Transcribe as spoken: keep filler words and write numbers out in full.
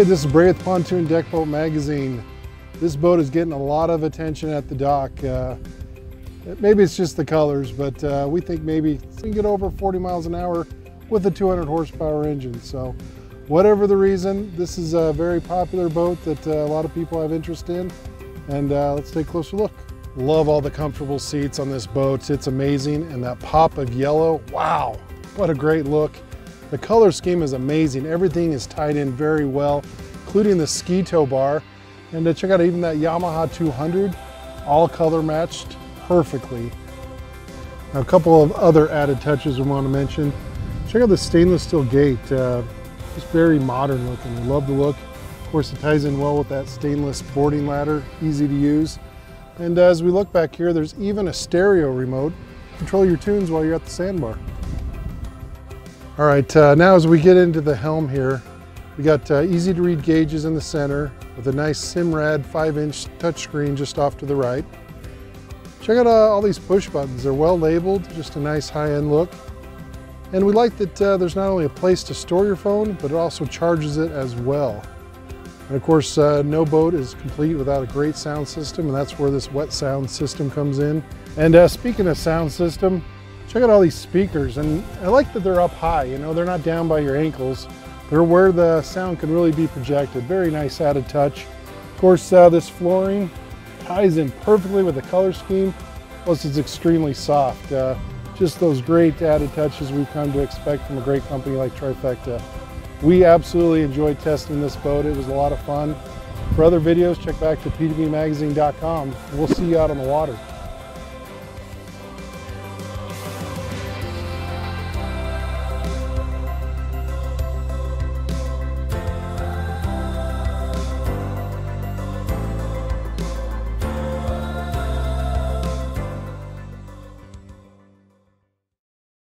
Hey, this is Braith Pontoon Deck Boat Magazine. This boat is getting a lot of attention at the dock. Uh, maybe it's just the colors, but uh, we think maybe we can get over forty miles an hour with a two hundred horsepower engine. So whatever the reason, this is a very popular boat that uh, a lot of people have interest in. And uh, let's take a closer look. Love all the comfortable seats on this boat. It's amazing. And that pop of yellow, wow, what a great look. The color scheme is amazing. Everything is tied in very well, including the ski tow bar. And to check out even that Yamaha two hundred, all color matched perfectly. Now, a couple of other added touches we want to mention. Check out the stainless steel gate. Uh, it's very modern looking. I love the look. Of course, it ties in well with that stainless boarding ladder, easy to use. And as we look back here, there's even a stereo remote. Control your tunes while you're at the sandbar. All right, uh, now as we get into the helm here, we got uh, easy to read gauges in the center with a nice Simrad five inch touchscreen just off to the right. Check out uh, all these push buttons. They're well labeled, just a nice high-end look. And we like that uh, there's not only a place to store your phone, but it also charges it as well. And of course, uh, no boat is complete without a great sound system, and that's where this Wet Sound system comes in. And uh, speaking of sound system, check out all these speakers, and I like that they're up high, you know, they're not down by your ankles. They're where the sound can really be projected. Very nice added touch. Of course, uh, this flooring ties in perfectly with the color scheme, plus it's extremely soft. Uh, just those great added touches we've come to expect from a great company like Trifecta. We absolutely enjoyed testing this boat. It was a lot of fun. For other videos, check back to p d b magazine dot com. We'll see you out on the water.